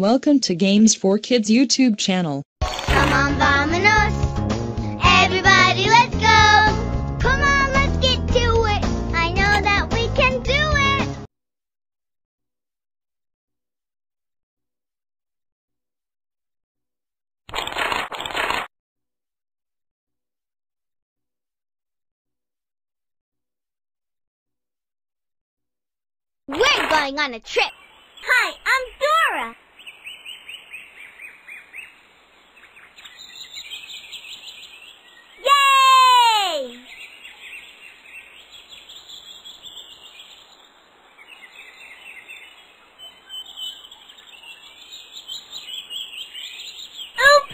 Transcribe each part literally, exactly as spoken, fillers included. Welcome to Games for Kids YouTube channel. Come on, vámonos. Everybody, let's go. Come on, let's get to it. I know that we can do it. We're going on a trip. Hi, I'm Dora. Yay! Oop!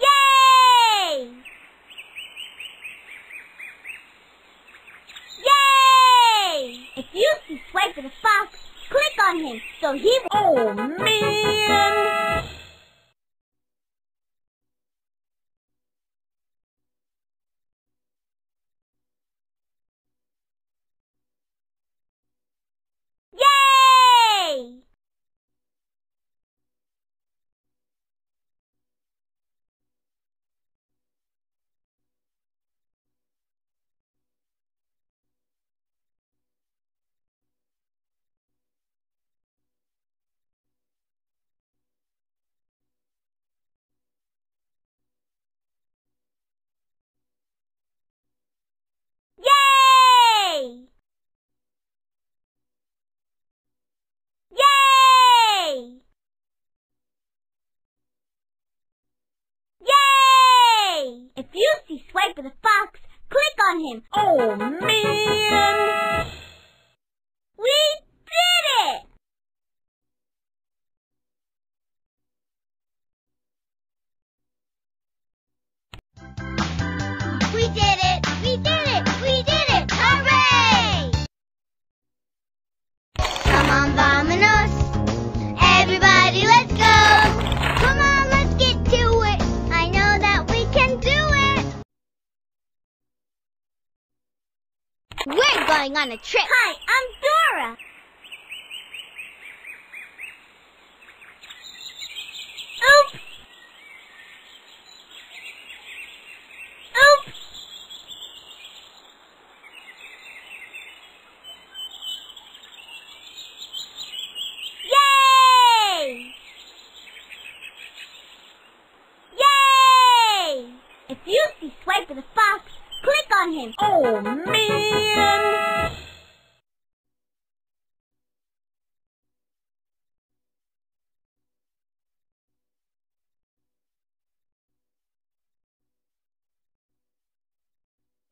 Yay! Yay! If you see Swiper the Fox, click on him so he will. Oh man! Yay! If you see Swiper the Fox, click on him. Oh, man! We did it! We did it! We did it! We did it! Hooray! Come on, vámonos. Everybody, let's go. Come on, let's get to it. I know that we can do it. We're going on a trip. Hi, I'm Dora. Oop. Oop. Yay! Yay! If you see Swiper the Fox, click on him. Oh, man!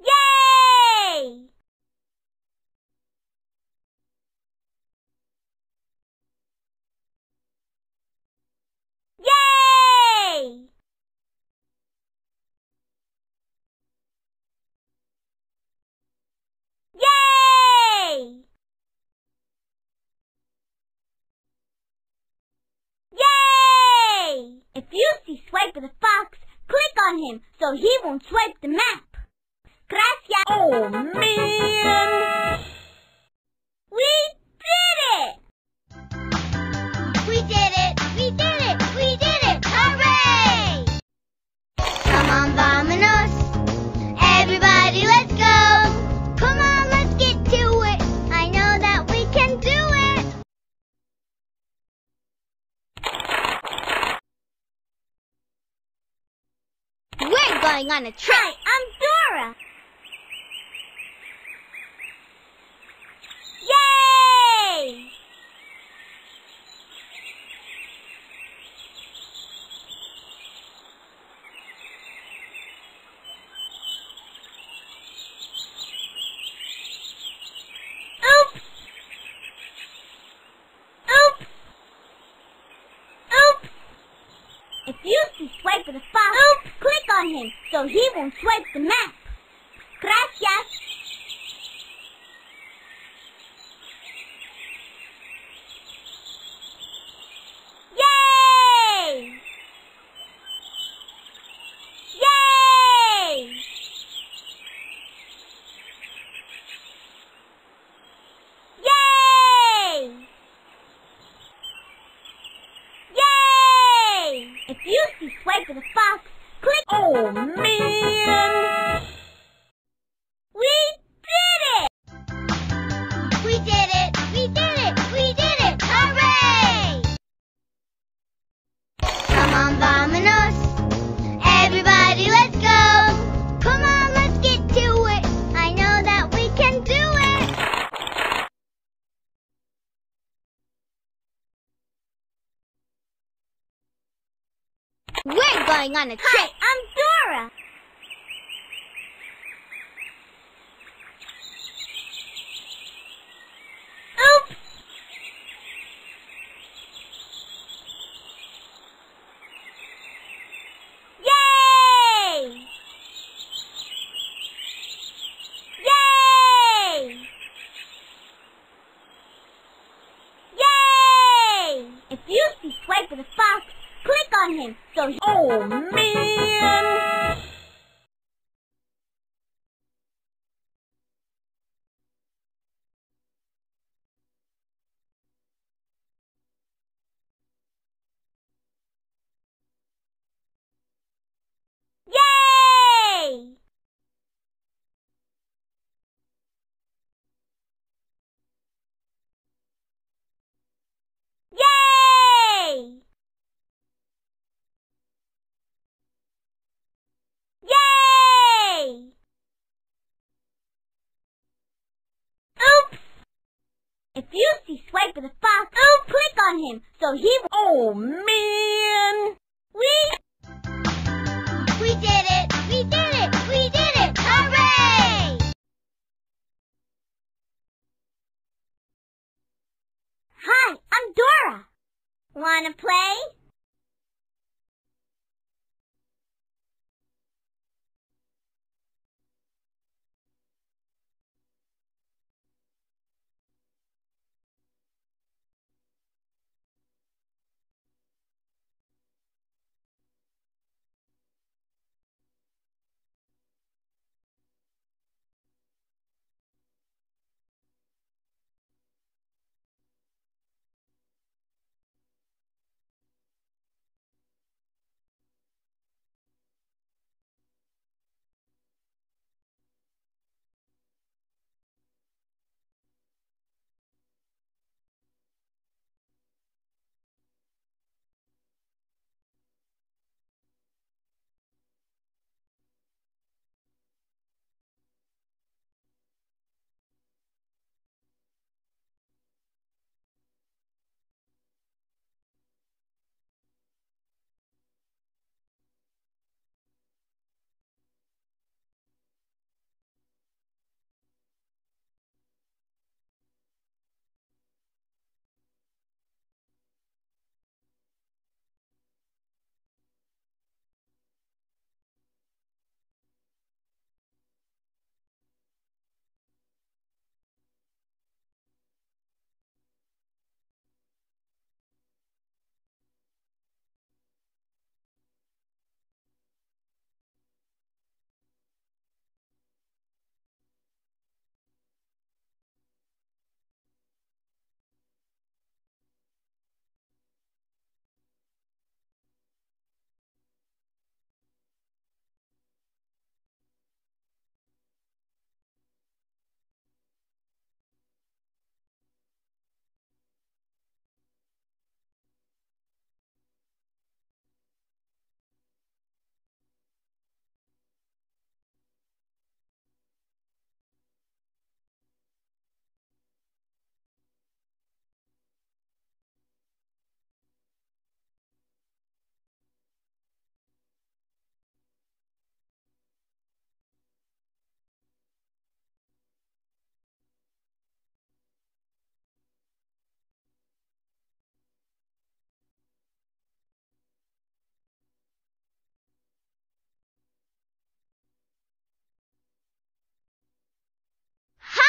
Yay! Yay! Yay! Yay! If you see Swiper the Fox, click on him so he won't swipe the map. Gracias. Oh, man! We did it! We did it! We did it! We did it! Hooray! Come on, vámonos. Everybody, let's go. Come on, let's get to it. I know that we can do it. We're going on a trip. Hi, I'm Dora. Yay! Oop! Oop! Oop! If you see Swiper the Fox, oop, click on him so he won't swipe the map. Gracias. Yay! Yay! to the box. Click. Oh, man. We did it. We did it. We did it. We did it. Hooray. Come on, vámonos. Everybody, let's go. Come on, let's get to it. I know that we can do it. We're going on a trip. Hi, I'm Dora. Oops. Yay! Yay! Yay! If you see Swiper the Fox, click on him, so he- Oh, man! Yay! Yay! Yay! Oops! If you see Swiper the Fox, oh, click on him, so he. Oh man! We. We did it! We did it! We did it! Hooray! Hi, I'm Dora. Wanna play?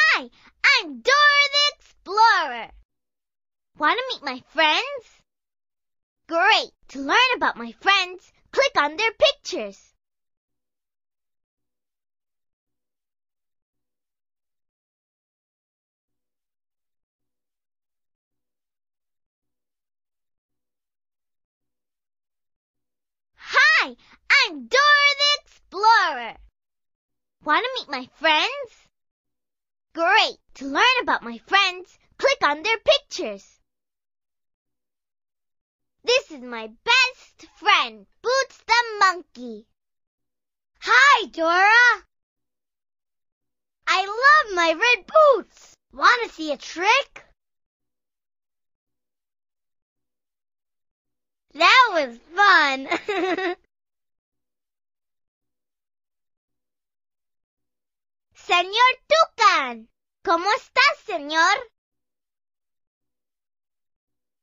Hi, I'm Dora the Explorer. Want to meet my friends? Great! To learn about my friends, click on their pictures. Hi, Hi, I'm Dora the Explorer. Want to meet my friends? Great! To learn about my friends, click on their pictures. This is my best friend, Boots the Monkey. Hi, Dora. I love my red boots. Want to see a trick? That was fun. Señor Tucan, ¿cómo estás, señor?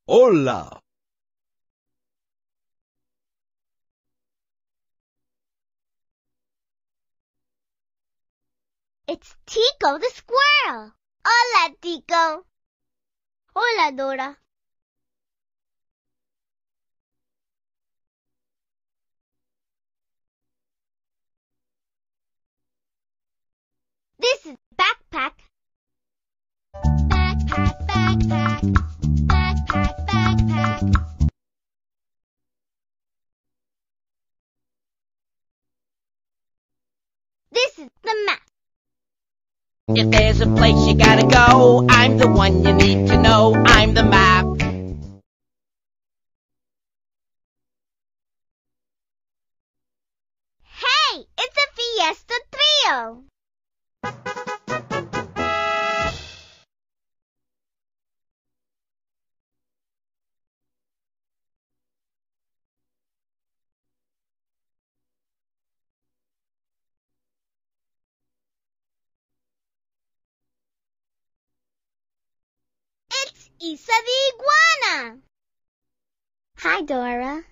Hola. It's Tico the squirrel. Hola, Tico. Hola, Dora. This is backpack. Backpack, backpack, backpack, backpack. This is the map. If there's a place you gotta go, I'm the one you need to know. I'm the map. Hey, it's a Fiesta Trio. Isa the Iguana! Hi, Dora.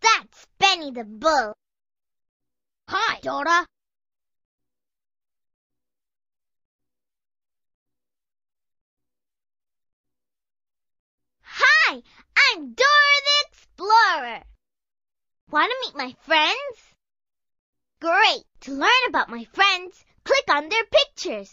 That's Benny the Bull. Hi, Dora. Hi, I'm Dora the Explorer. Want to meet my friends? Great! To learn about my friends, click on their pictures.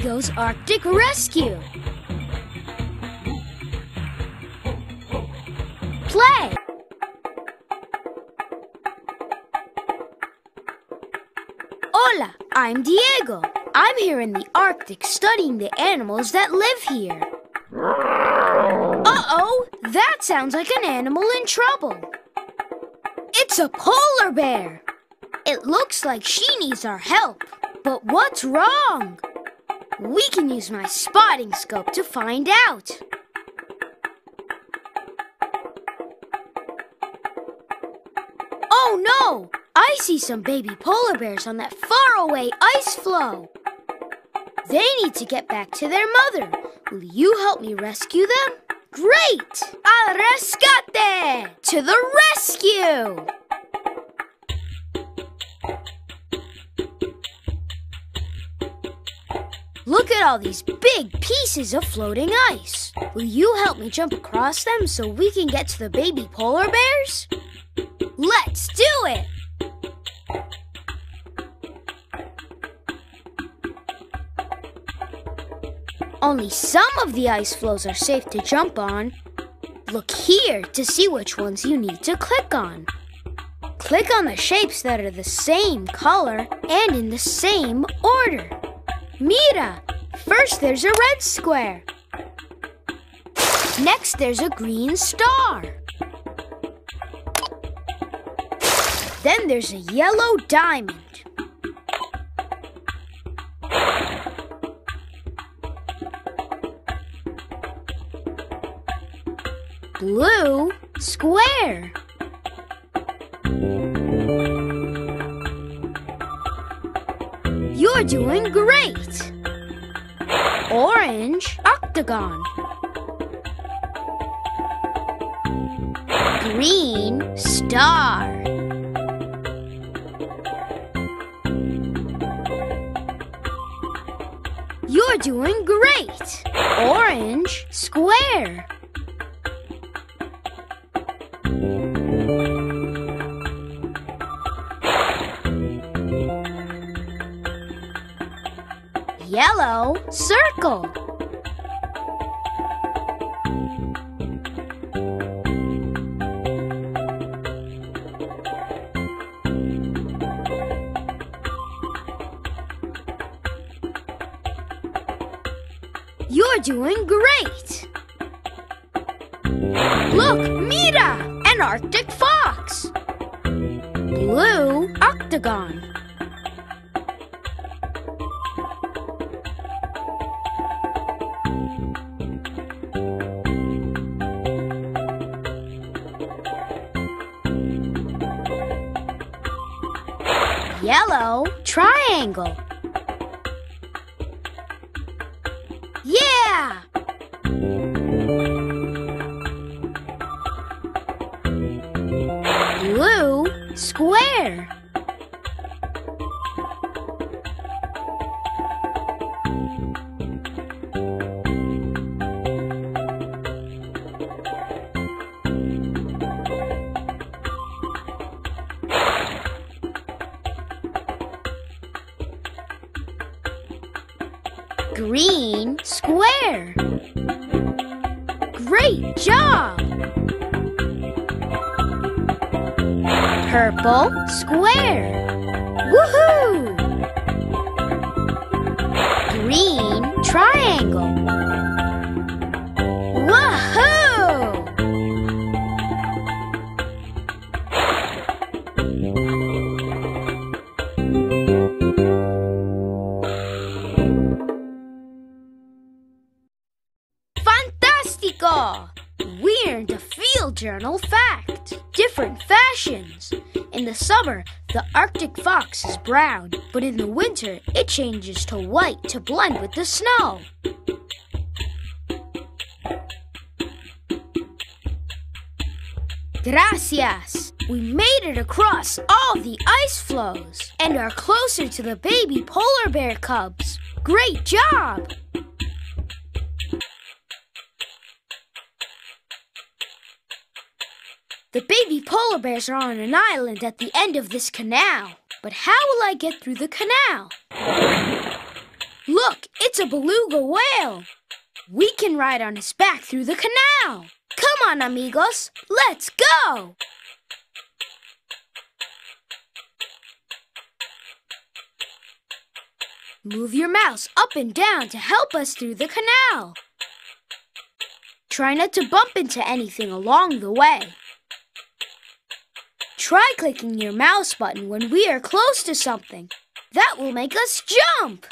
Diego's Arctic Rescue. Play! Hola, I'm Diego. I'm here in the Arctic studying the animals that live here. Uh-oh, that sounds like an animal in trouble. It's a polar bear. It looks like she needs our help. But what's wrong? We can use my spotting scope to find out. Oh no! I see some baby polar bears on that faraway ice floe. They need to get back to their mother. Will you help me rescue them? Great! Al rescate! To the rescue! Look at all these big pieces of floating ice. Will you help me jump across them so we can get to the baby polar bears? Let's do it! Only some of the ice floes are safe to jump on. Look here to see which ones you need to click on. Click on the shapes that are the same color and in the same order. Mira! First there's a red square. Next there's a green star. Then there's a yellow diamond. Blue square. You're doing great. Orange octagon. Green star. You're doing great. Orange square. Yellow circle. You're doing great. Look, Mira, an Arctic fox. Blue octagon. Yellow triangle. Yeah! Blue square. Green square. Great job! Purple square. Woohoo! Green triangle. We earned a field journal fact. Different fashions. In the summer, the Arctic fox is brown, but in the winter, it changes to white to blend with the snow. Gracias! We made it across all the ice floes and are closer to the baby polar bear cubs. Great job! The baby polar bears are on an island at the end of this canal. But how will I get through the canal? Look, it's a beluga whale. We can ride on his back through the canal. Come on, amigos, let's go. Move your mouse up and down to help us through the canal. Try not to bump into anything along the way. Try clicking your mouse button when we are close to something. That will make us jump.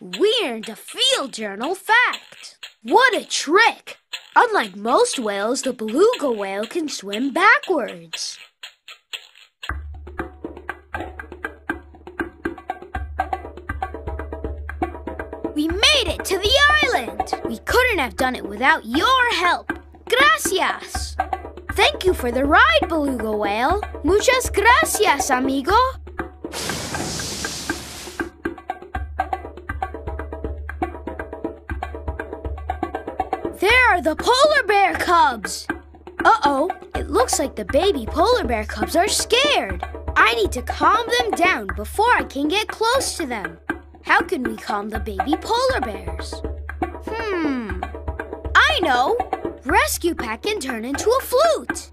We earned a field journal fact. What a trick! Unlike most whales, the beluga whale can swim backwards. We made it to the island! We couldn't have done it without your help. Gracias! Thank you for the ride, beluga whale. Muchas gracias, amigo. There are the polar bear cubs! Uh-oh, it looks like the baby polar bear cubs are scared. I need to calm them down before I can get close to them. How can we calm the baby polar bears? Hmm, I know! Rescue Pack can turn into a flute!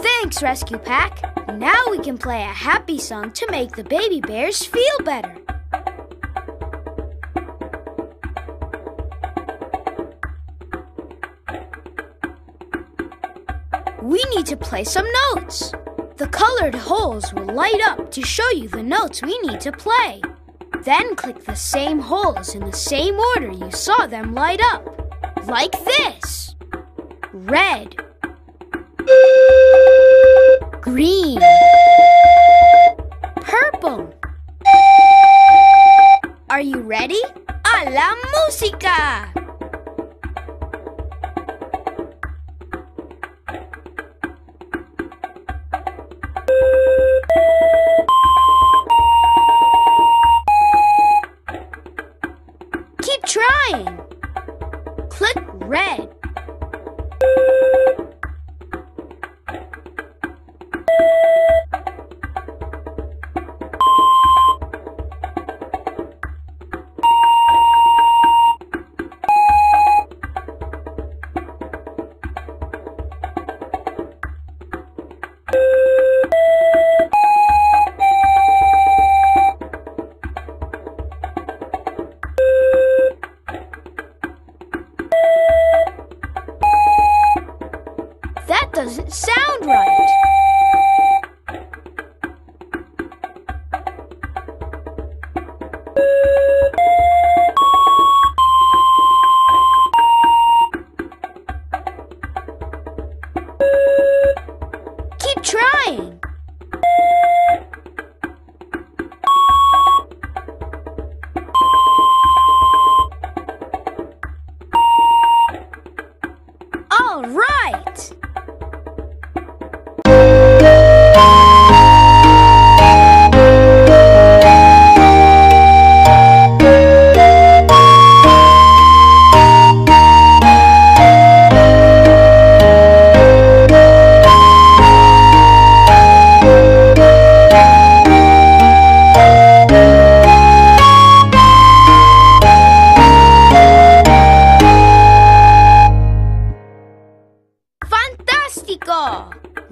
Thanks, Rescue Pack! Now we can play a happy song to make the baby bears feel better. We need to play some notes. The colored holes will light up to show you the notes we need to play. Then click the same holes in the same order you saw them light up. Like this. Red. Green, purple. Are you ready? ¡A la música! Keep trying. Click red. Doesn't sound right. Keep trying. All right.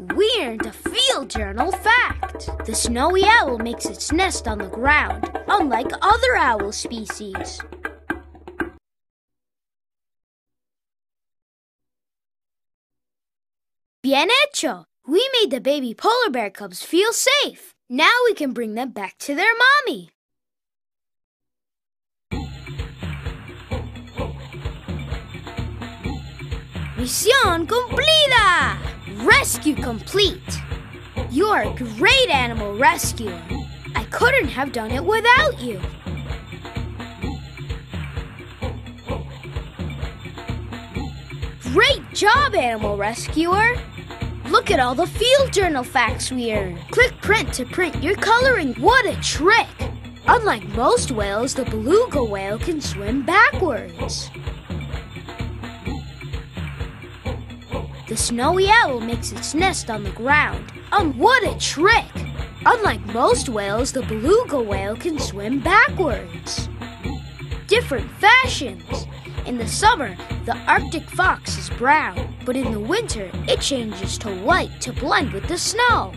We're the field journal fact. The snowy owl makes its nest on the ground, unlike other owl species. Bien hecho! We made the baby polar bear cubs feel safe. Now we can bring them back to their mommy. Misión cumplida! Rescue complete! You're a great animal rescuer. I couldn't have done it without you. Great job, animal rescuer! Look at all the field journal facts we earned. Click print to print your coloring. What a trick! Unlike most whales, the beluga whale can swim backwards. The snowy owl makes its nest on the ground. Um, what a trick! Unlike most whales, the beluga whale can swim backwards. Different fashions. In the summer, the Arctic fox is brown, but in the winter, it changes to white to blend with the snow.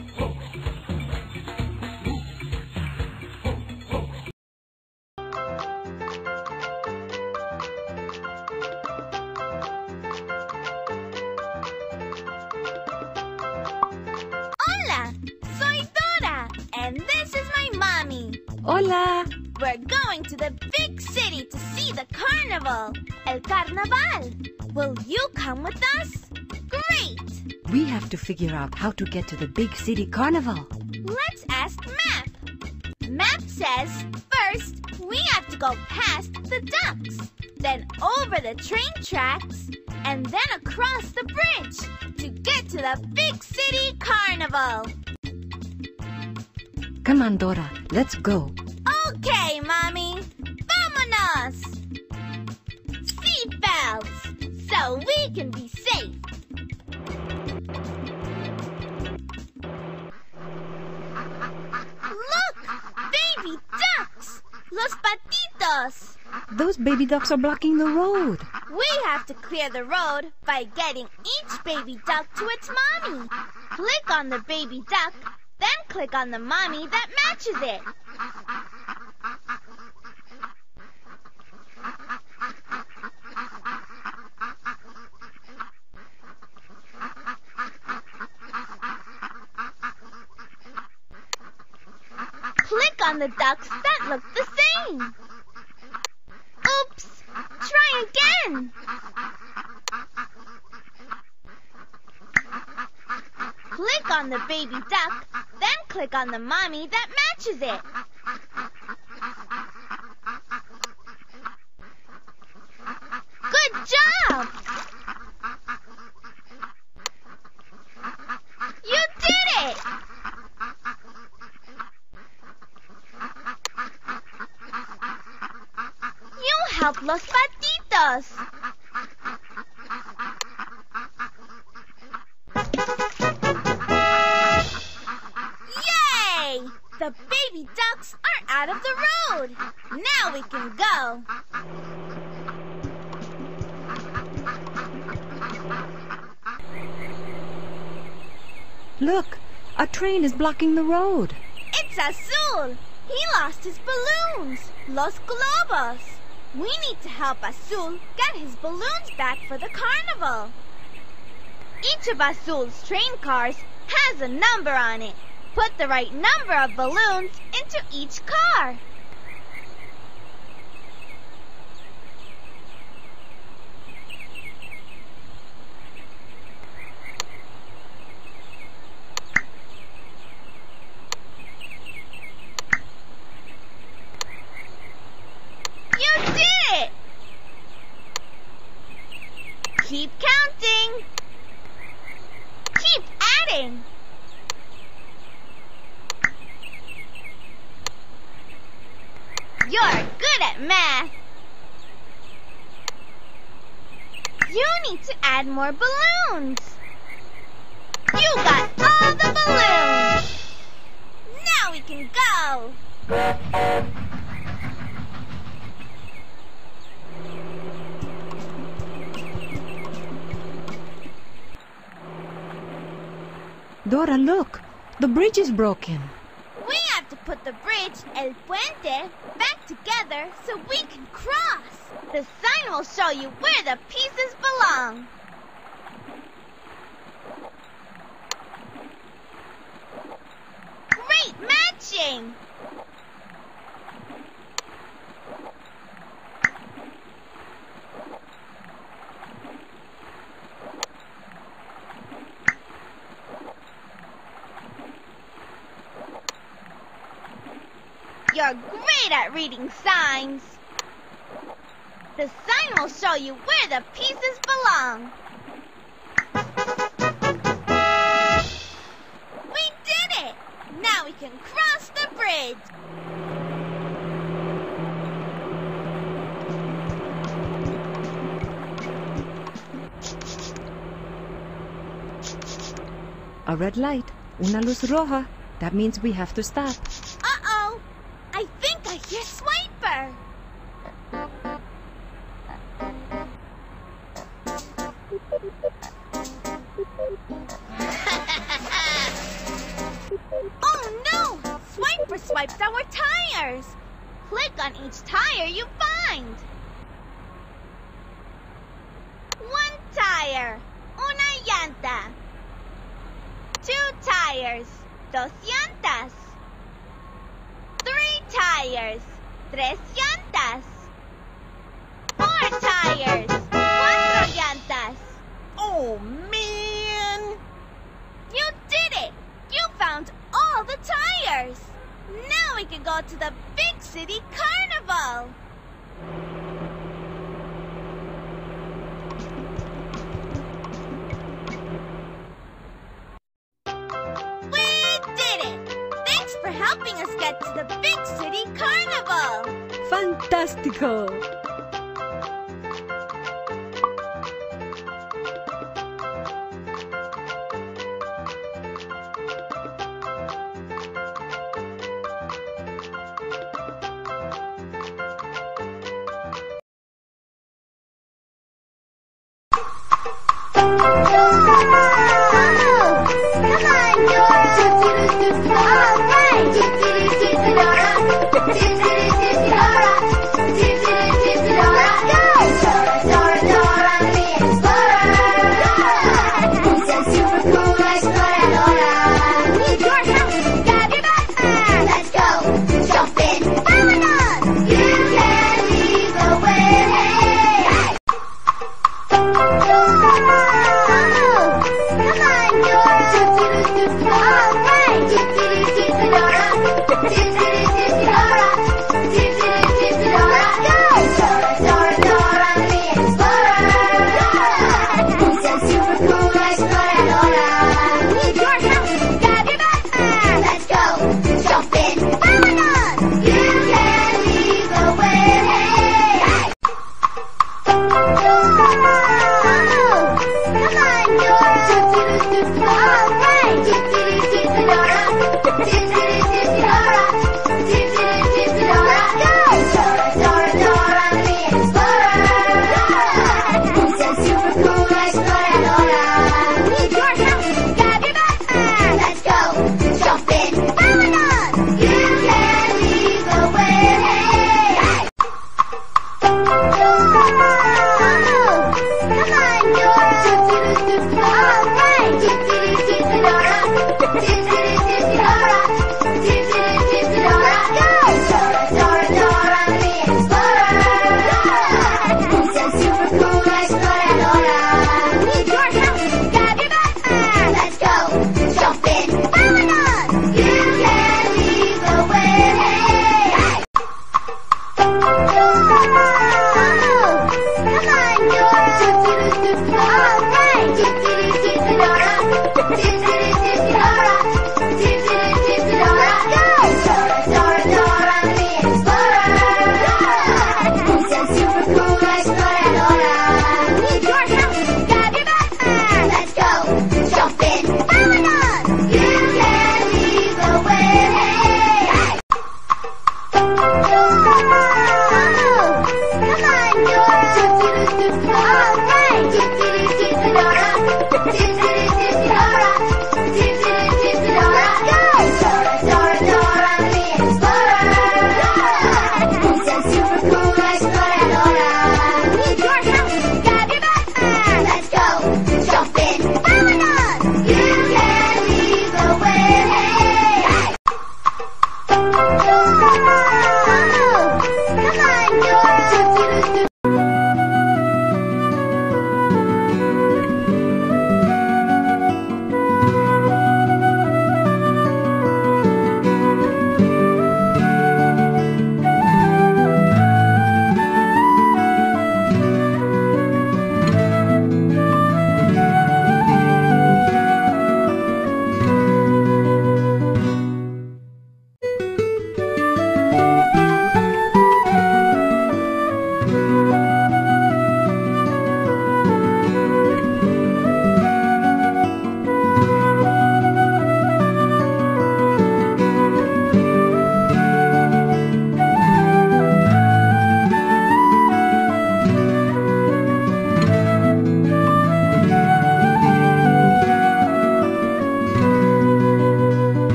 Hola! We're going to the big city to see the carnival, El Carnaval. Will you come with us? Great! We have to figure out how to get to the big city carnival. Let's ask Map. Map says, first, we have to go past the ducks, then over the train tracks, and then across the bridge to get to the big city carnival. Come on, Dora. Let's go. Okay, Mommy. Vámonos! Seatbelts, so we can be safe. Look! Baby ducks! Los patitos! Those baby ducks are blocking the road. We have to clear the road by getting each baby duck to its mommy. Click on the baby duck, then click on the mommy that matches it. Click on the ducks that look the same. Oops! Try again. click on the baby duck, then click on the mommy that matches it. Good job! You did it! You helped los patitos! The baby ducks are out of the road. Now we can go. Look, a train is blocking the road. It's Azul. He lost his balloons, los globos. We need to help Azul get his balloons back for the carnival. Each of Azul's train cars has a number on it. Put the right number of balloons into each car. You did it! Keep counting. Keep adding. You're good at math. You need to add more balloons. You got all the balloons. Now we can go. Dora, look. The bridge is broken. We have to put the bridge, El Puente, back together so we can cross. The sign will show you where the pieces belong. Great matching! You're great at reading signs. The sign will show you where the pieces belong. We did it! Now we can cross the bridge. A red light, una luz roja. That means we have to stop. Uh-oh! I think I hear Swiper! Oh no! Swiper swipes our tires! Click on each tire you find! One tire, una llanta. Two tires, dos llantas. Three tires, tres llantas. Four tires, cuatro llantas. Oh, man! You did it! You found all the tires! Now we can go to the big city carnival! Helping us get to the big city carnival. Fantastico! Dora, dip, dip, dip, dip, Dora, dip, dip, dip,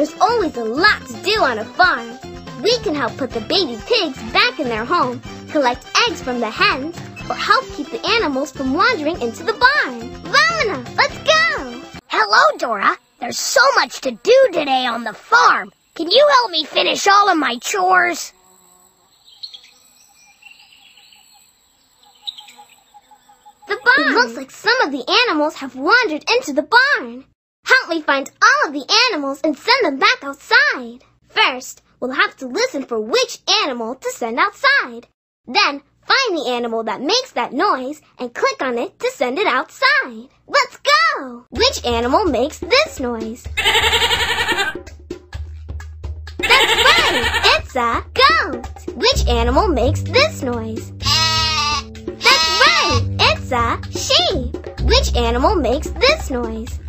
There's always a lot to do on a farm. We can help put the baby pigs back in their home, collect eggs from the hens, or help keep the animals from wandering into the barn. Vamina, let's go! Hello, Dora. There's so much to do today on the farm. Can you help me finish all of my chores? The barn! It looks like some of the animals have wandered into the barn. Help me find all of the animals and send them back outside. First, we'll have to listen for which animal to send outside. Then, find the animal that makes that noise and click on it to send it outside. Let's go! Which animal makes this noise? That's right! It's a goat! Which animal makes this noise? That's right! It's a sheep! Which animal makes this noise?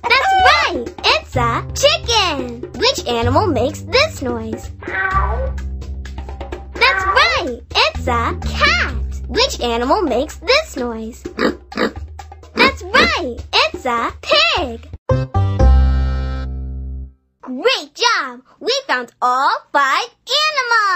That's right! It's a chicken! Which animal makes this noise? That's right! It's a cat! Which animal makes this noise? That's right! It's a pig! Great job! We found all five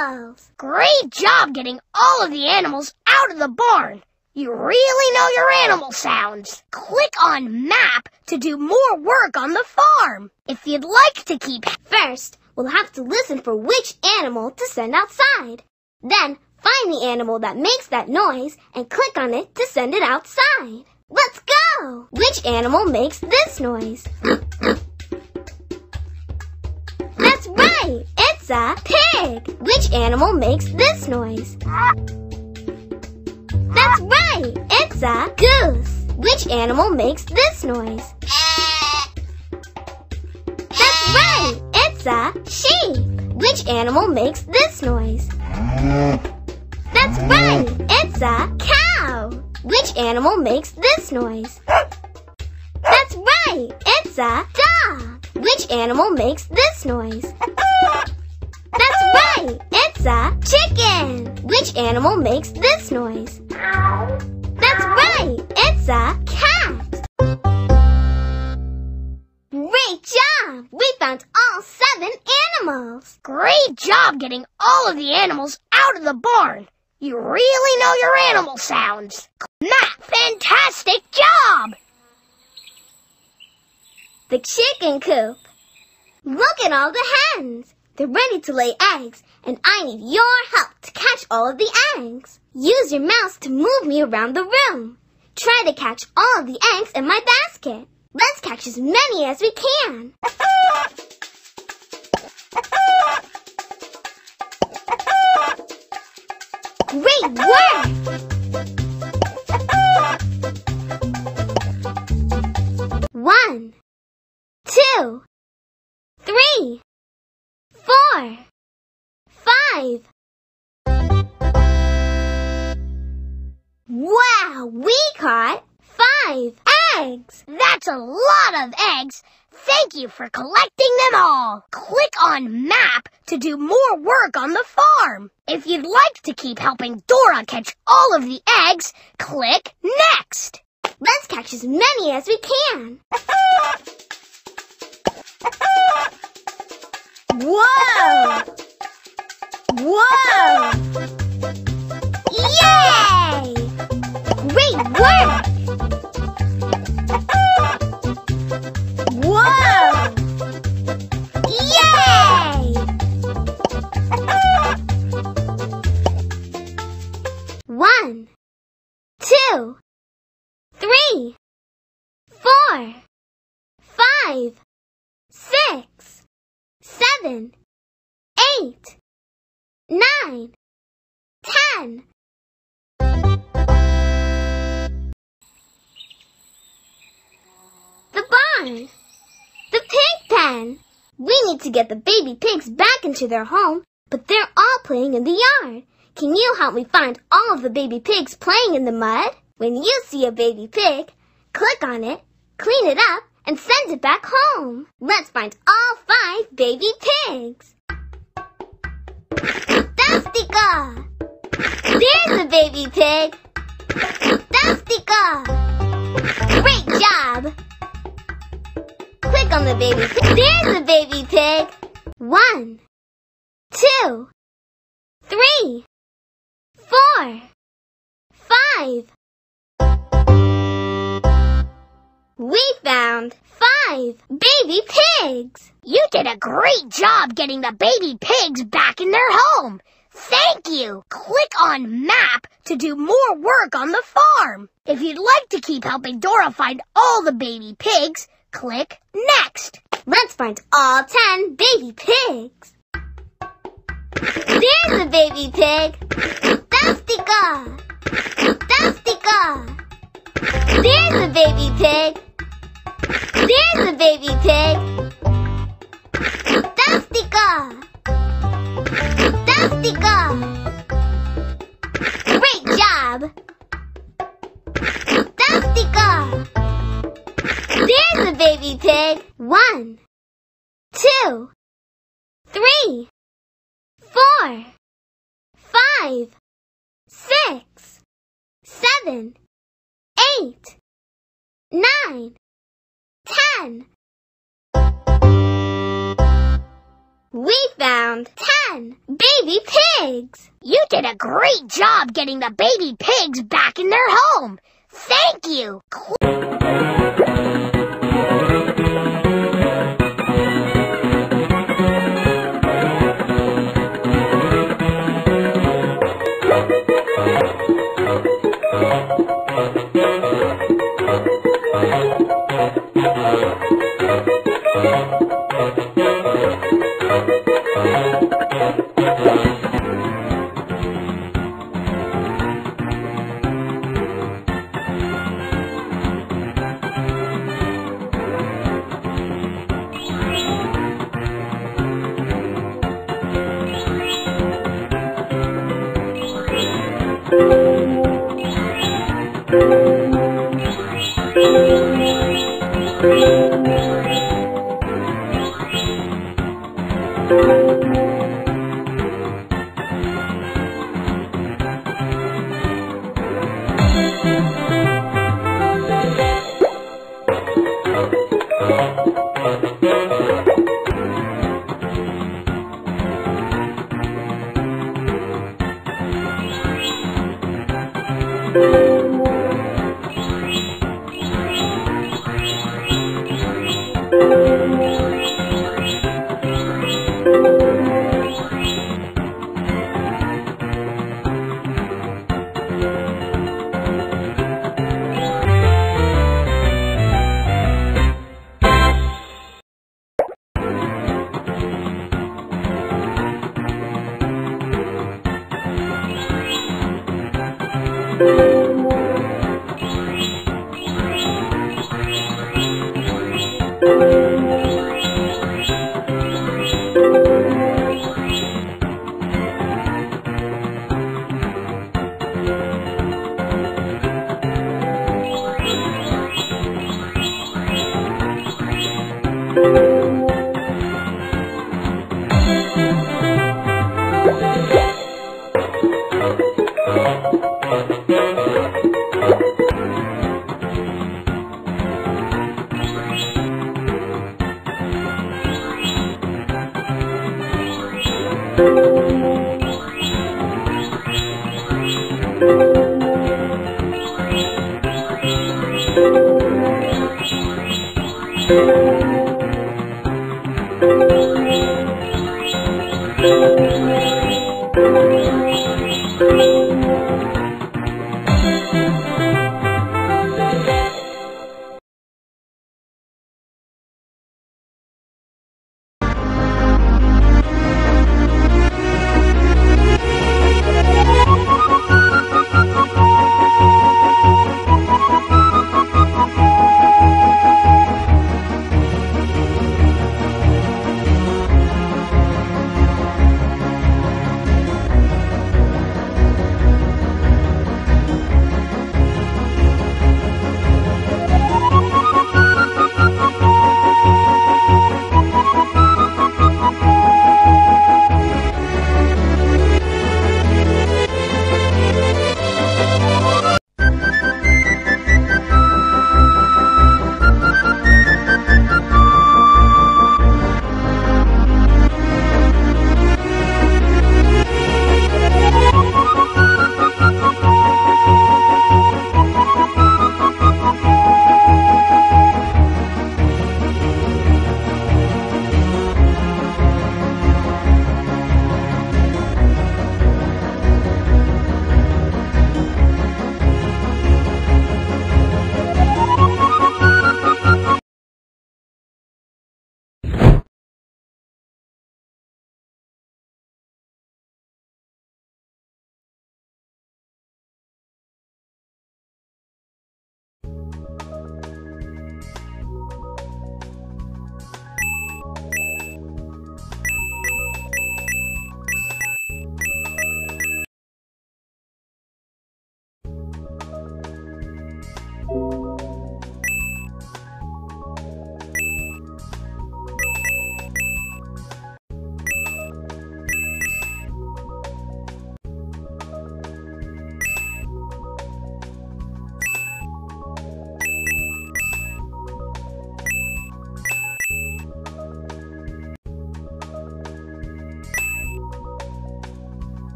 animals! Great job getting all of the animals out of the barn! You really know your animal sounds! Click on Map to do more work on the farm! If you'd like to keep... First, we'll have to listen for which animal to send outside. Then, find the animal that makes that noise and click on it to send it outside. Let's go! Which animal makes this noise? That's right! It's a pig! Which animal makes this noise? That's right! It's a goose! Which animal makes this noise? That's right! It's a sheep! Which animal makes this noise? That's right! It's a cow! Which animal makes this noise? That's right! It's a dog! Which animal makes this noise? That's right! It's a chicken! Which animal makes this noise? That's right! It's a cat! Great job! We found all seven animals! Great job getting all of the animals out of the barn! You really know your animal sounds! Map! Fantastic job! The chicken coop! Look at all the hens! They're ready to lay eggs, and I need your help to catch all of the eggs. Use your mouse to move me around the room. Try to catch all of the eggs in my basket. Let's catch as many as we can. Great work! One, two, three. Four, five. Wow, we caught five eggs. That's a lot of eggs. Thank you for collecting them all. Click on Map to do more work on the farm. If you'd like to keep helping Dora catch all of the eggs, click Next. Let's catch as many as we can. Whoa! Whoa! Yay! Great work! Whoa! Yay! One, two, three, four, five, six. Seven, eight, nine, ten. The barn. The pig pen. We need to get the baby pigs back into their home, but they're all playing in the yard. Can you help me find all of the baby pigs playing in the mud? When you see a baby pig, click on it, clean it up, and send it back home. Let's find all five baby pigs. That's Tico. There's a baby pig. That's Tico. Great job. Quick click on the baby pig. There's the baby pig. One, two, three, four, five. We found five baby pigs. You did a great job getting the baby pigs back in their home. Thank you. Click on map to do more work on the farm. If you'd like to keep helping Dora find all the baby pigs, click next. Let's find all ten baby pigs. There's the baby pig. That's Tico. That's Tico. There's the baby pig. There's the baby pig. That's Tico. That's Tico. Great job. That's Tico. There's the baby pig. One, two, three, four, five, six, seven, eight, nine, ten. We found ten baby pigs. You did a great job getting the baby pigs back in their home. Thank you.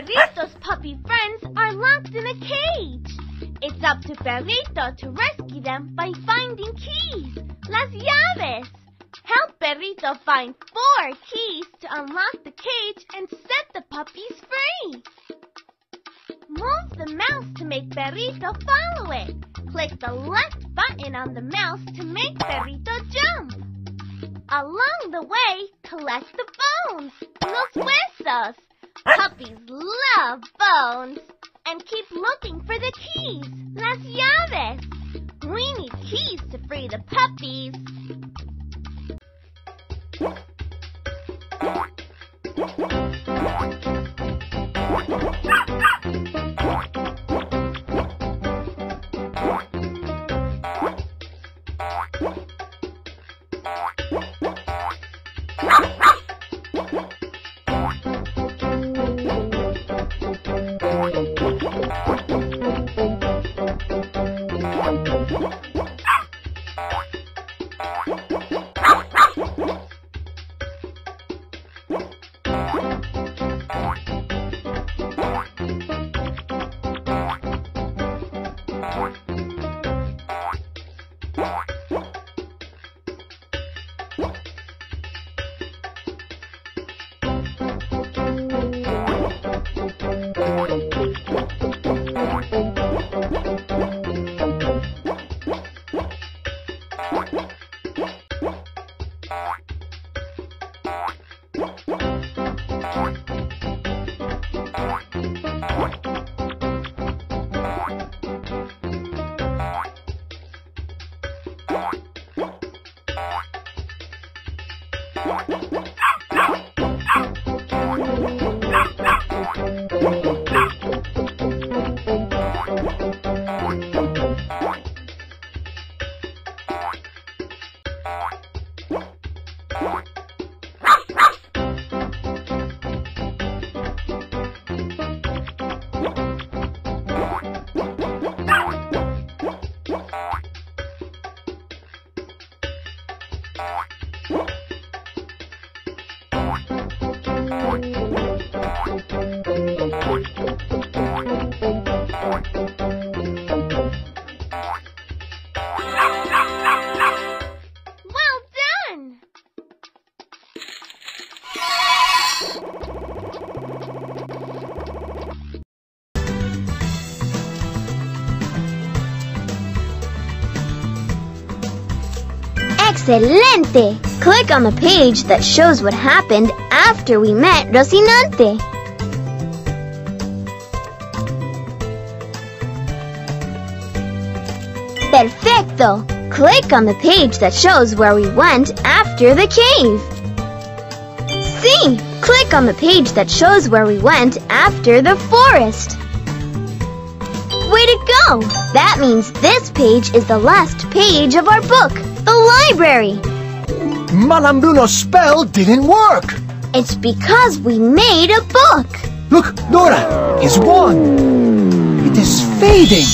Perrito's puppy friends are locked in a cage. It's up to Perrito to rescue them by finding keys, las llaves. Help Perrito find four keys to unlock the cage and set the puppies free. Move the mouse to make Perrito follow it. Click the left button on the mouse to make Perrito jump. Along the way, collect the bones, los huesos. Puppies love bones. And keep looking for the keys, las llaves. We need keys to free the puppies. Excelente! Click on the page that shows what happened after we met Rocinante. Perfecto! Click on the page that shows where we went after the cave. Sí! Click on the page that shows where we went after the forest. Way to go! That means this page is the last page of our book. The library! Malambruno's spell didn't work! It's because we made a book! Look, Dora! It's one! It is fading!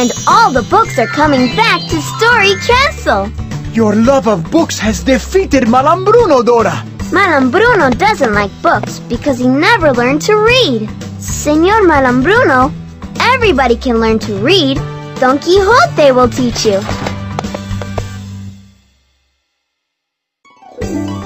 And all the books are coming back to Story Castle! Your love of books has defeated Malambruno, Dora! Malambruno doesn't like books because he never learned to read! Señor Malambruno, everybody can learn to read! Don Quixote will teach you!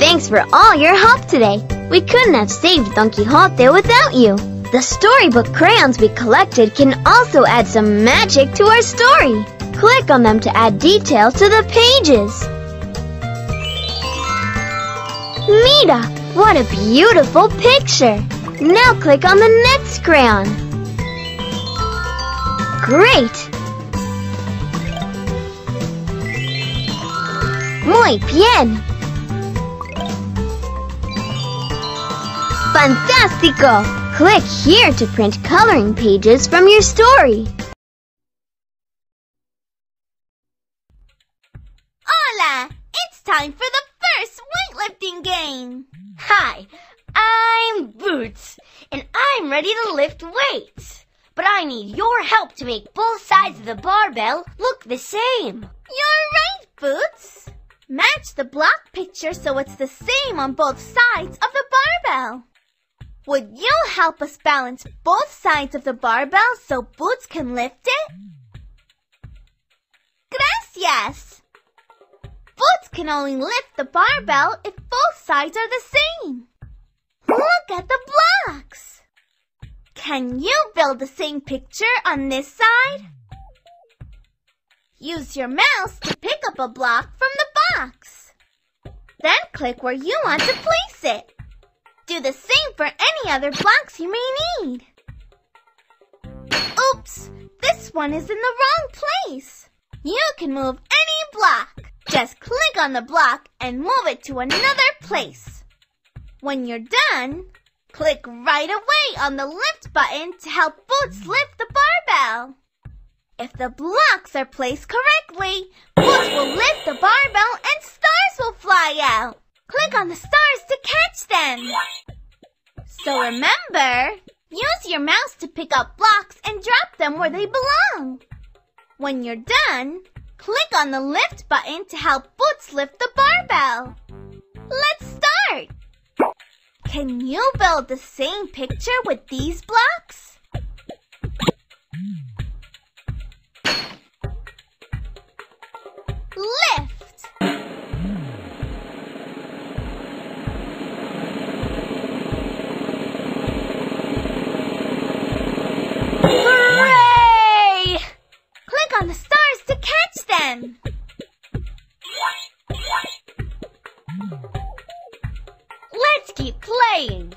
Thanks for all your help today. We couldn't have saved Don Quixote without you. The storybook crayons we collected can also add some magic to our story. Click on them to add detail to the pages. Mira, what a beautiful picture. Now click on the next crayon. Great! Muy bien! Fantástico! Click here to print coloring pages from your story. Hola! It's time for the first weightlifting game! Hi, I'm Boots, and I'm ready to lift weights. But I need your help to make both sides of the barbell look the same. You're right, Boots! Match the block picture so it's the same on both sides of the barbell. Would you help us balance both sides of the barbell so Boots can lift it? Gracias! Boots can only lift the barbell if both sides are the same. Look at the blocks! Can you build the same picture on this side? Use your mouse to pick up a block from the box. Then click where you want to place it. Do the same for any other blocks you may need. Oops, this one is in the wrong place. You can move any block. Just click on the block and move it to another place. When you're done, click right away on the lift button to help Boots lift the barbell. If the blocks are placed correctly, Boots will lift the barbell and stars will fly out. Click on the stars to catch them. So remember, use your mouse to pick up blocks and drop them where they belong. When you're done, click on the lift button to help Boots lift the barbell. Let's start! Can you build the same picture with these blocks? Lift. Hooray! Click on the stars to catch them. Let's keep playing.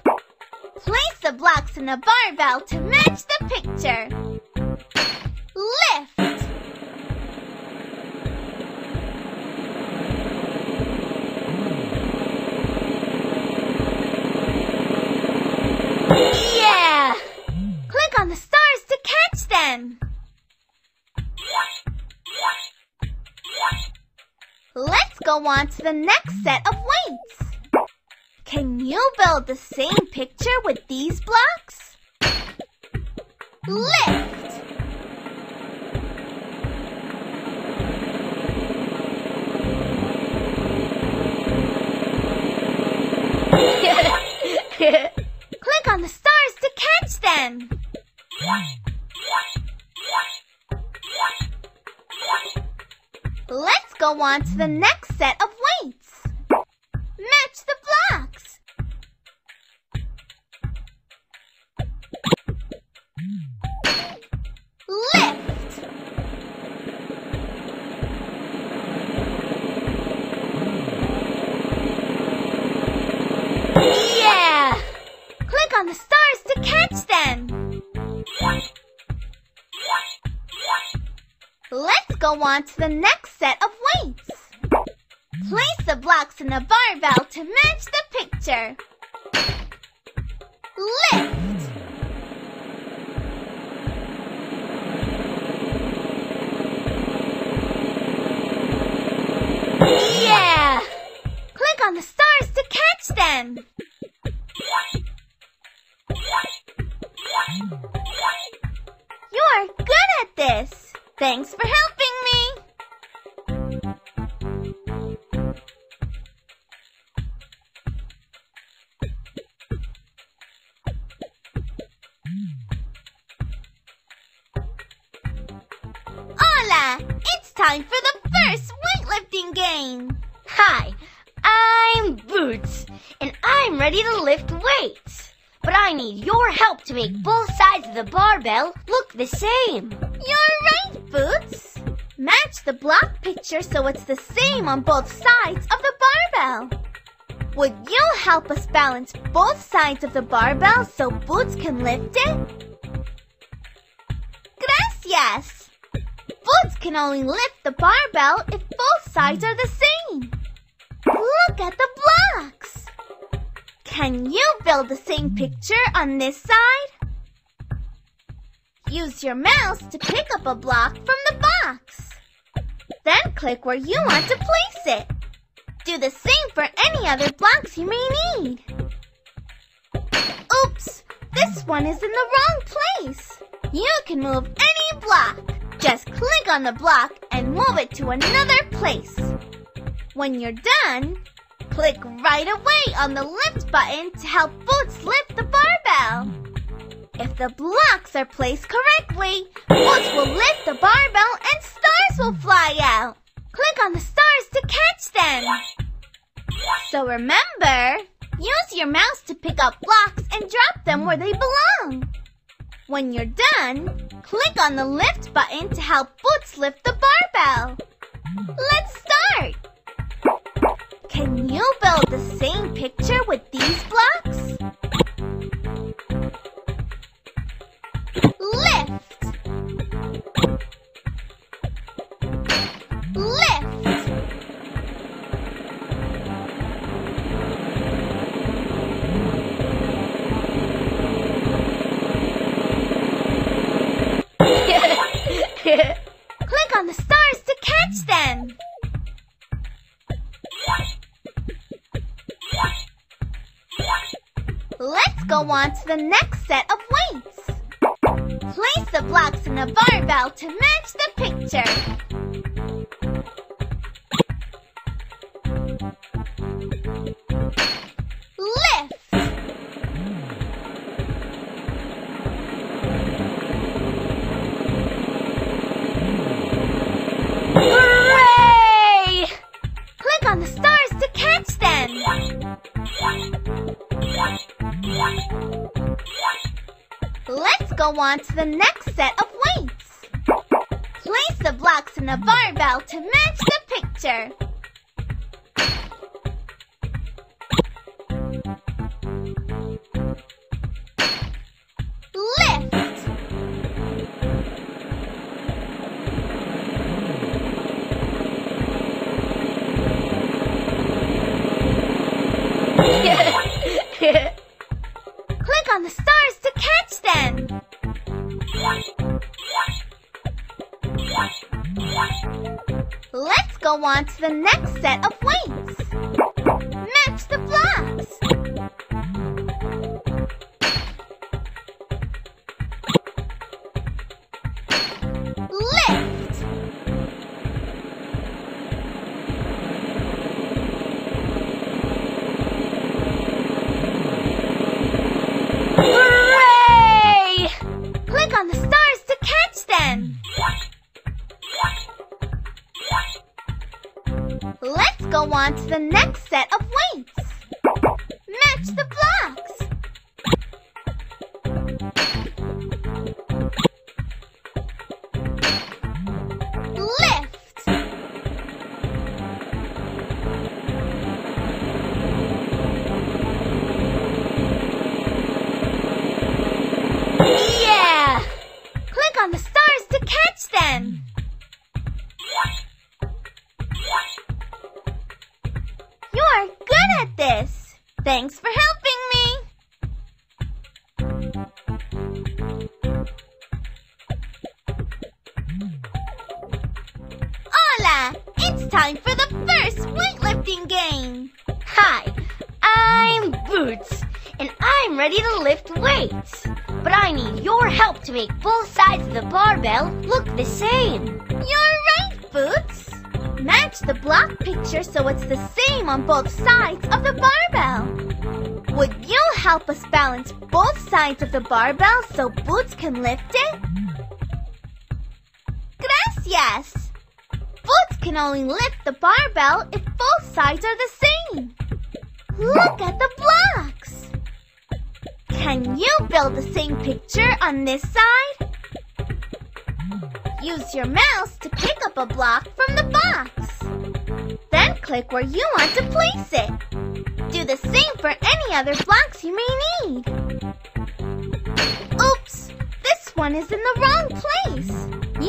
Place the blocks in the barbell to match the picture. Lift. Yeah! Click on the stars to catch them. Let's go on to the next set of weights. Can you build the same picture with these blocks? Lift! Click on the stars to catch them. Let's go on to the next set of weights. Match the blocks. Lift. Yeah! Click on the stars to catch them. Let's go on to the next set of weights. Place the blocks in the barbell to match the picture. Lift! Yeah! Click on the stars to catch them. You're good at this. Thanks for helping me. It's time for the first weightlifting game! Hi, I'm Boots, and I'm ready to lift weights. But I need your help to make both sides of the barbell look the same. You're right, Boots! Match the block picture so it's the same on both sides of the barbell. Would you help us balance both sides of the barbell so Boots can lift it? Gracias! Boots can only lift the barbell if both sides are the same. Look at the blocks. Can you build the same picture on this side? Use your mouse to pick up a block from the box. Then click where you want to place it. Do the same for any other blocks you may need. Oops, this one is in the wrong place. You can move any block. Just click on the block and move it to another place. When you're done, click right away on the lift button to help Boots lift the barbell. If the blocks are placed correctly, Boots will lift the barbell and stars will fly out. Click on the stars to catch them. So remember, use your mouse to pick up blocks and drop them where they belong. When you're done, click on the lift button to help Boots lift the barbell. Let's start! Can you build the same picture with these blocks? Lift! Lift! go on to the next set of weights. Place the blocks in a barbell to match the picture. Lift. Hooray! Click on the stars to catch them. Let's go on to the next set of weights. Place the blocks in a barbell to match the picture. Lift. Click on the stars to catch them. Let's go on to the next set of weights. Match the blocks. Lift. Hooray! Click on the stars to catch them. Let's go on to the next set of weights. Match the blocks. Lift. Yeah! Click on the stars to catch them. You're good at this. Thanks for helping me. Hola! It's time for the first weightlifting game. Hi, I'm Boots, and I'm ready to lift weights. But I need your help to make both sides of the barbell look the same. You're right, Boots. Match the block picture so it's the same on both sides of the barbell. Would you help us balance both sides of the barbell so Boots can lift it? Gracias! Boots can only lift the barbell if both sides are the same. Look at the blocks! Can you build the same picture on this side? Use your mouse to pick up a block from the box. Then click where you want to place it. Do the same for any other blocks you may need. Oops, this one is in the wrong place.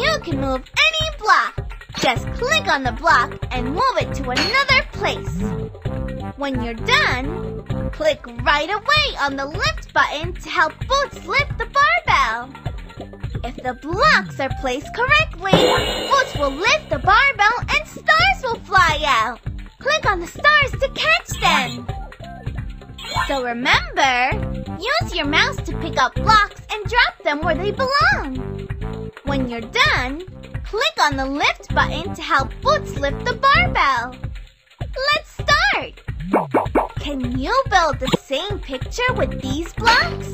You can move any block. Just click on the block and move it to another place. When you're done, click right away on the lift button to help Boots lift the barbell. If the blocks are placed correctly, Boots will lift the barbell and stars will fly out. Click on the stars to catch them. So remember, use your mouse to pick up blocks and drop them where they belong. When you're done, click on the lift button to help Boots lift the barbell. Let's start! Can you build the same picture with these blocks?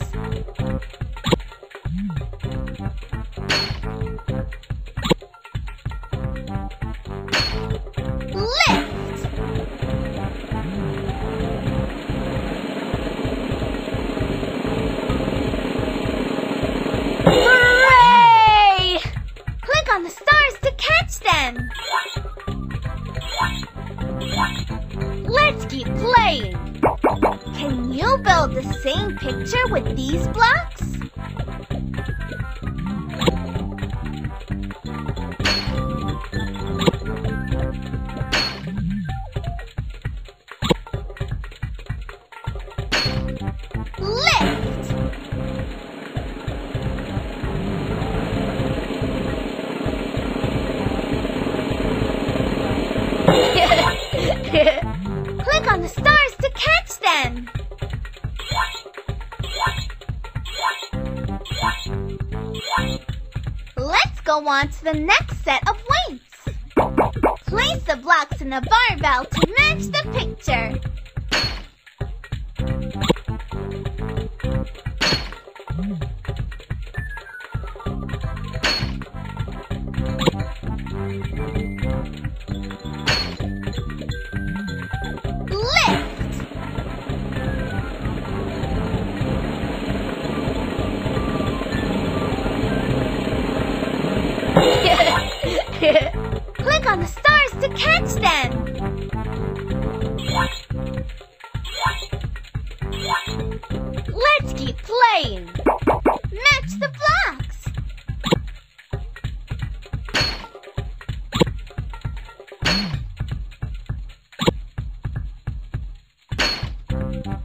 Lift! Hooray! Click on the stars to catch them! Let's keep playing! Can you build the same picture with these blocks? Click on the stars to catch them. on to the next set of weights. Place the blocks in a barbell to match the picture. Click on the stars to catch them. Let's keep playing. Match the blocks.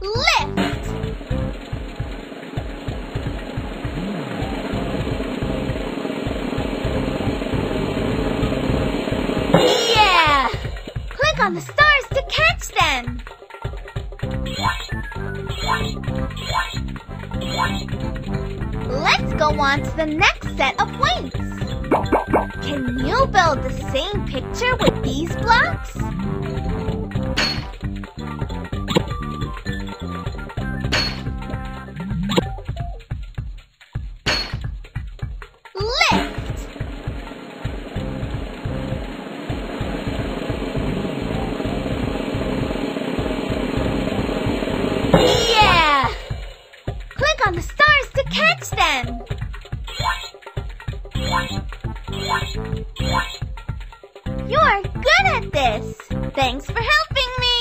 Lift. On the stars to catch them. Let's go on to the next set of weights. Can you build the same picture with these blocks? You're good at this! Thanks for helping me!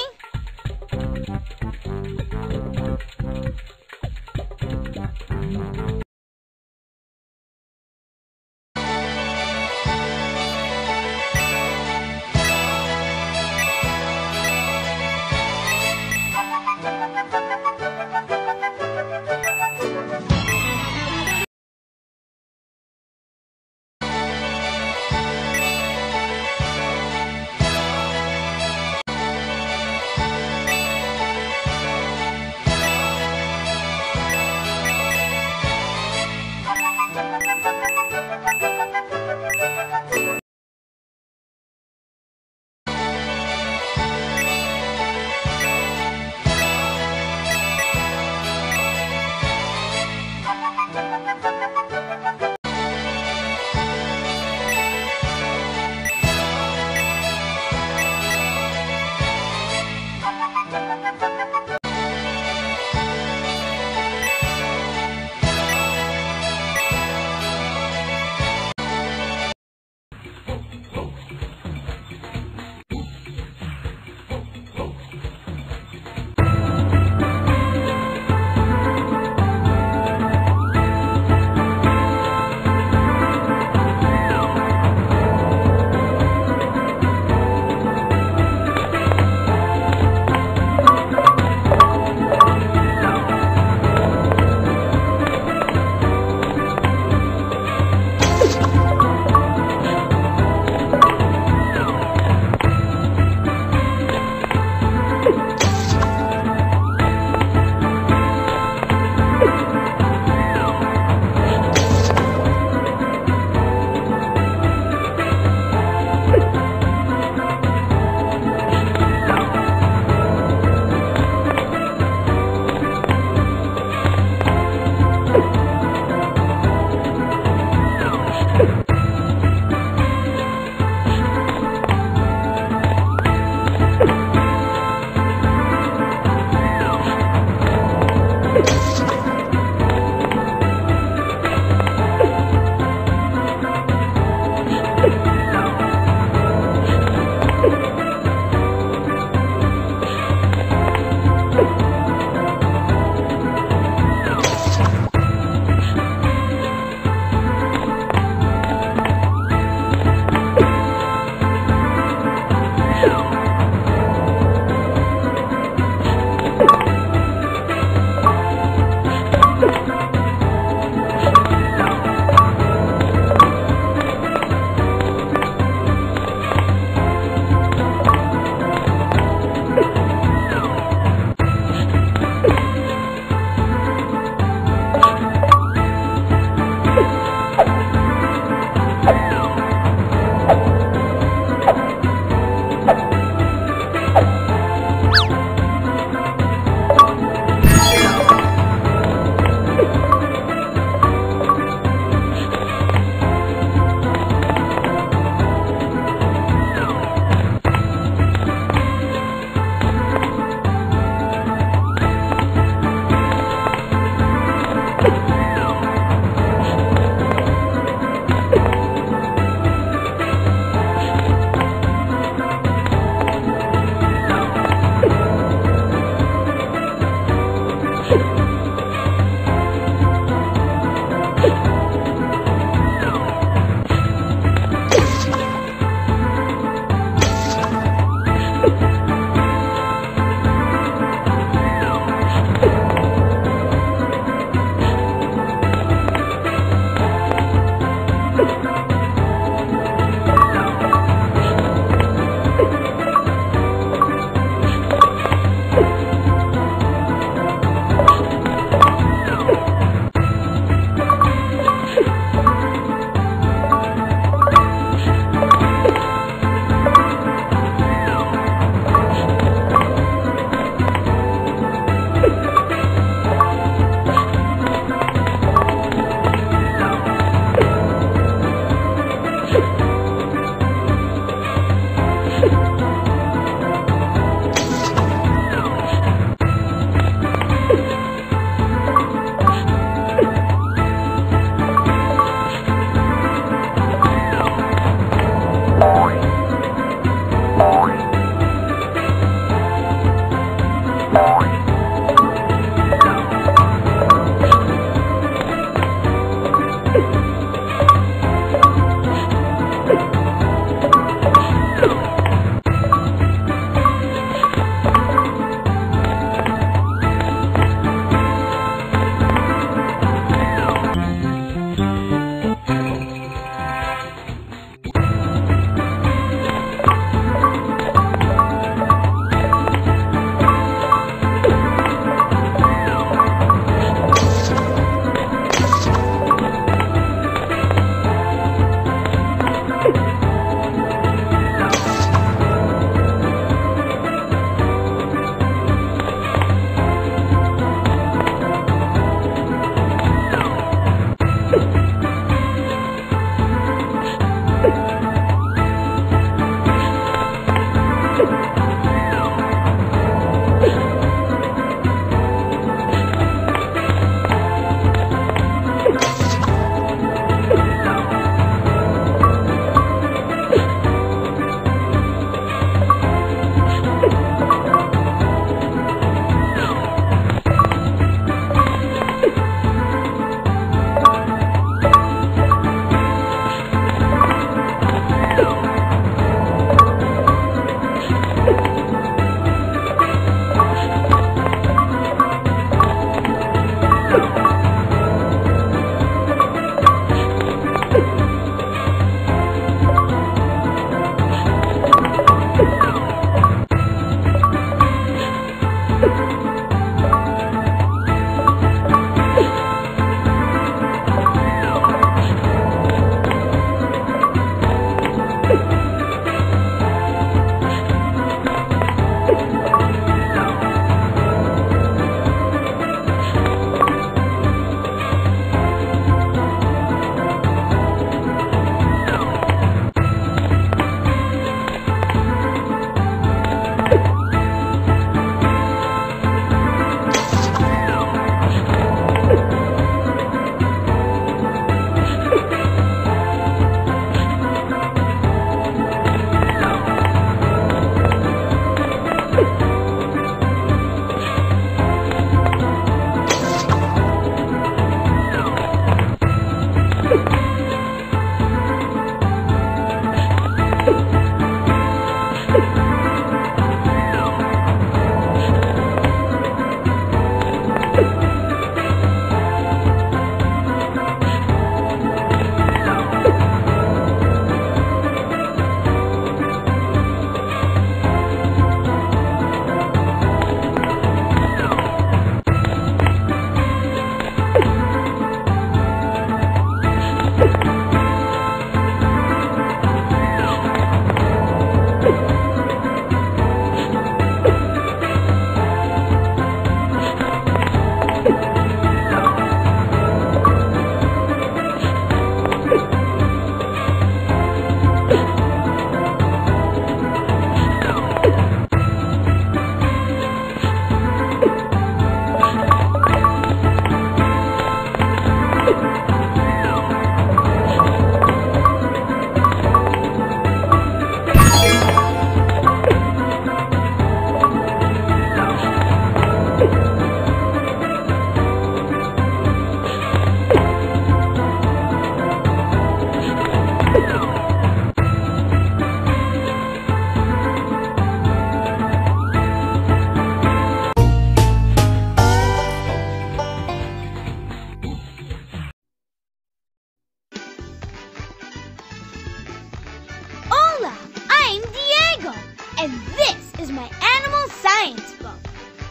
science book.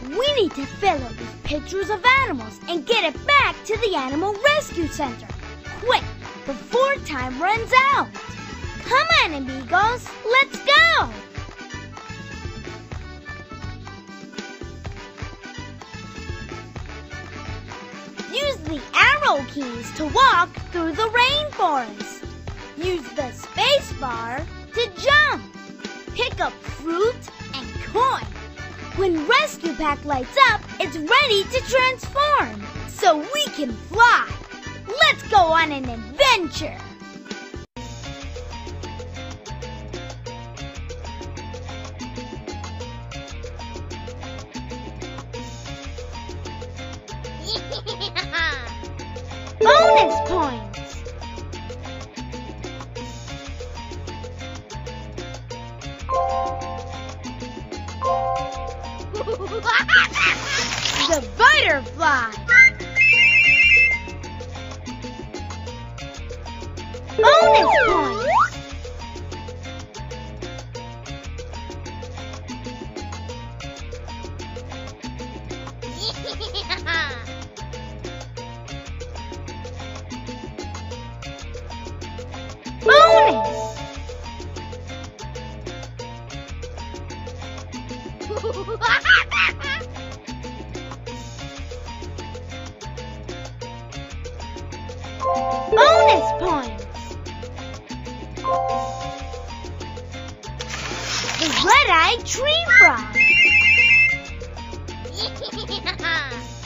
We need to fill it with pictures of animals and get it back to the Animal Rescue Center. Quick, before time runs out. Come on, amigos, let's go! Use the arrow keys to walk through the rainforest. Use the space bar to jump. Pick up fruit and coin. When Rescue Pack lights up, it's ready to transform, so we can fly. Let's go on an adventure! Bonus points! The butterfly! Bonus points! Bonus! Bonus points! The red-eyed tree frog! It's Rescue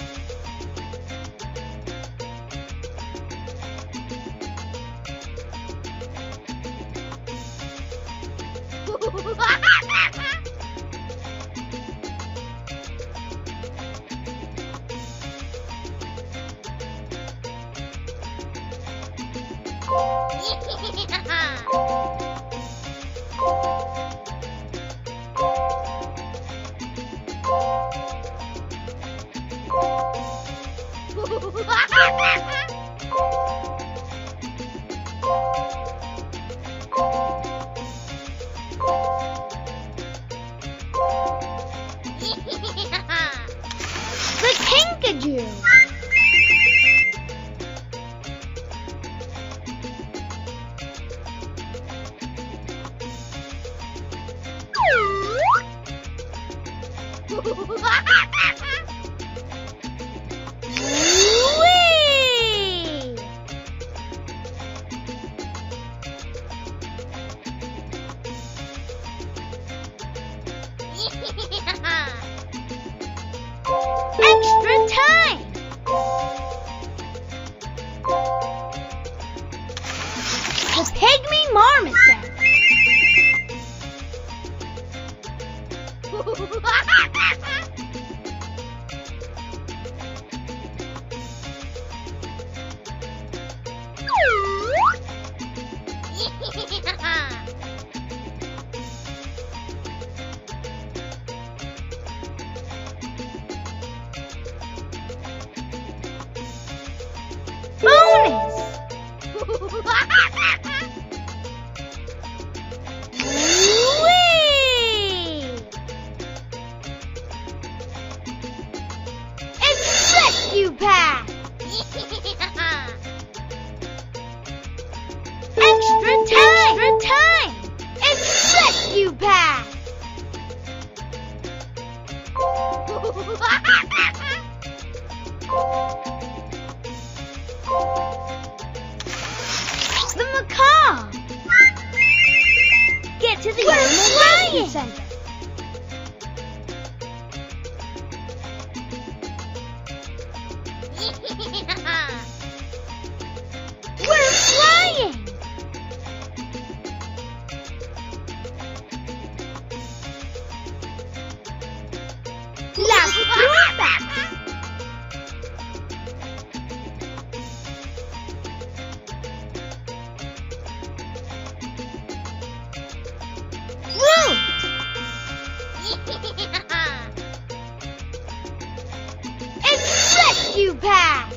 Pack!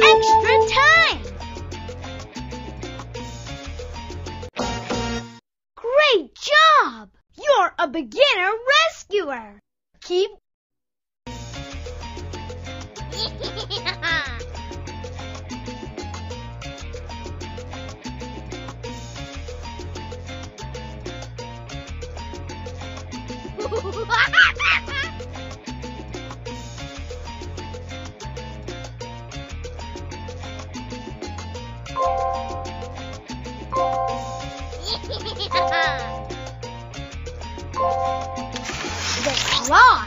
extra time! Great job! You're a beginner rescuer! Keep... The claw.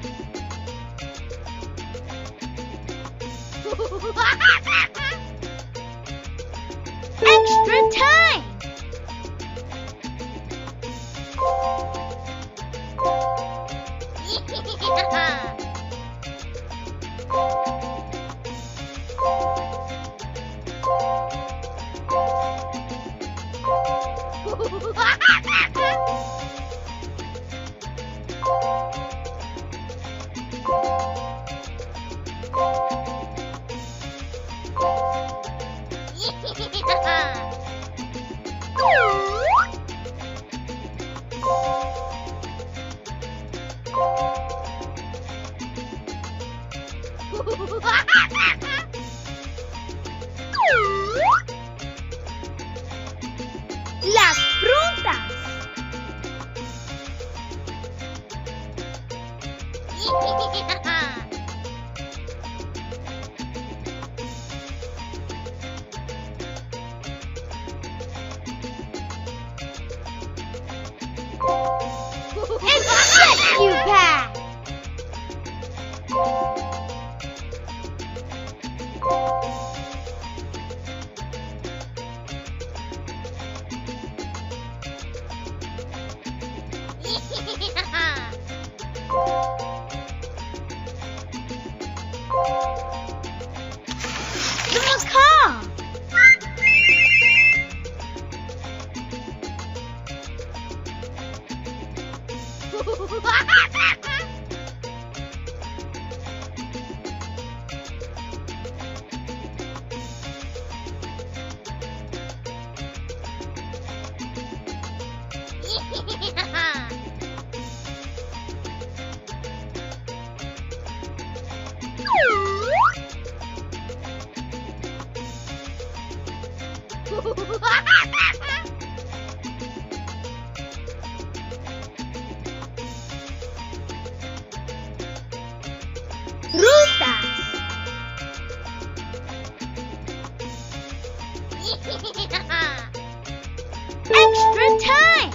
Extra time.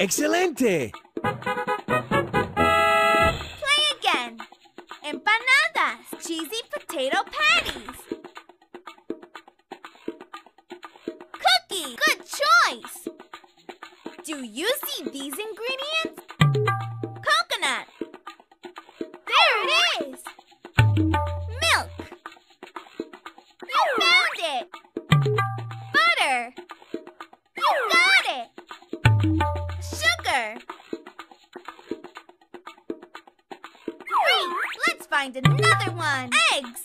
Excelente! Play again. Empanadas, cheesy potato patties. Cookie, good choice. Do you see these ingredients? Coconut. There it is. Milk. You found it. Butter. You got it. Sugar. Great. Let's find another one. Eggs.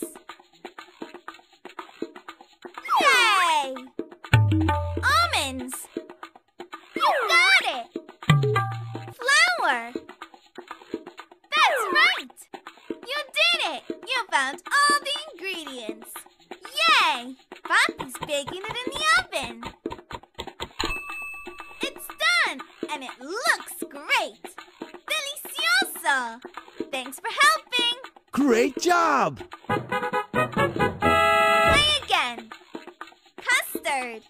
Yay. Almonds. You got it. Flour. That's right. You did it. You found all the ingredients. Yay. Poppy's baking it in the oven. And it looks great! Delicioso! Thanks for helping! Great job! Play again! Custard!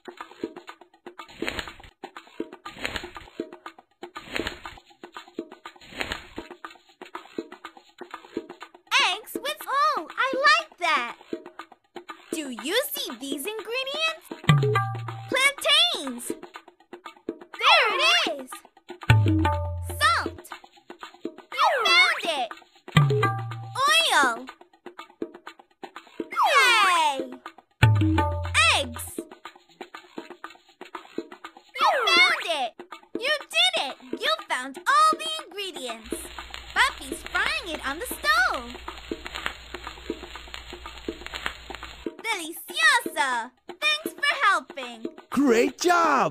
Eggs with... Oh, I like that! Do you see these ingredients? Plantains! There it is! Salt! You found it! Oil! Yay! Eggs! You found it! You did it! You found all the ingredients! Puppy's frying it on the stove! Delicioso! Thanks for helping! Great job!